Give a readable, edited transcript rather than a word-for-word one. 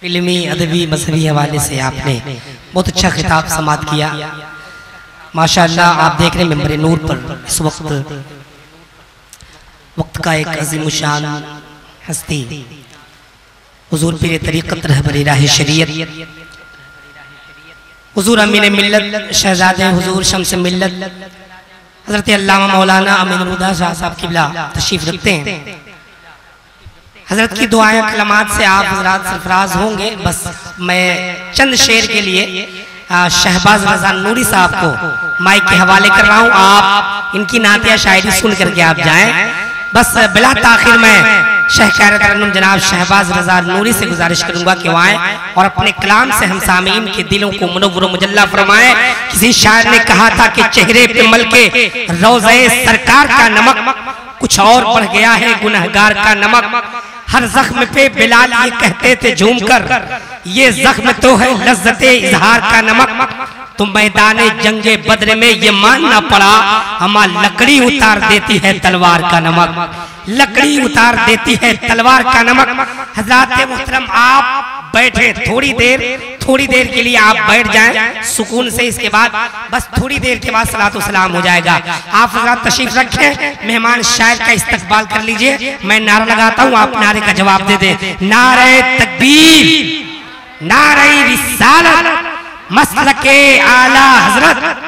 फिल्मी अदबी मजहबी हवाले से आपने बहुत अच्छा खिताब समाप्त किया। माशाल्लाह आप देख रहे हैं मेंबर नूर पर इस वक्त वक्त का एक अजीम शान हस्ती हुजूर पीर तरीक़त रहबर राह शरीयत हुजूर अमीर मिल्लत शहजादे हुजूर शम्स मिल्लत हजरत अल्लामा मौलाना अमीनुद्दीन शाह साहब किबला तशरीफ रखते हैं। हजरत की दुआएं कलामात से आप हजरात सरफराज होंगे। बस मैं चंद शेर के लिए शहबाज रजा नूरी साहब को माइक के हवाले कर रहा हूँ। आप इनकी नातिया शायरी सुन करके आप जाएं। बस बिला ताखिर मैं शहकारत जनाब शहबाज रजा नूरी से गुजारिश करूंगा कि वो आए और अपने कलाम से हम सामीन के दिलों को मुनव्वर मुजल्ला फरमाएं। किसी शायर ने कहा था कि चेहरे पे मलके रोज़े सरकार का नमक कुछ और बढ़ गया है गुनहगार का नमक। हर जख्म पे बिलाल ये कहते थे झूमकर ये जख्म तो है लज्जते इजहार का नमक। तो मैदान जंगे बद्र में ये मानना पड़ा हमार लकड़ी उतार देती है तलवार का नमक। लकड़ी उतार देती है तलवार का नमक। हजराते मुहतरम आप बैठे थोड़ी देर के लिए आप बैठ जाएं सुकून से। इसके बाद बस थोड़ी देर के बाद सलातो सलाम हो जाएगा। आप हजरात तशरीफ रखें। मेहमान शायर का इस्तकबाल कर लीजिए। मैं नारा लगाता हूँ, आप नारे का जवाब दे दें। नारे तकबीर, नारे रिसालत, मसलके आला हजरत,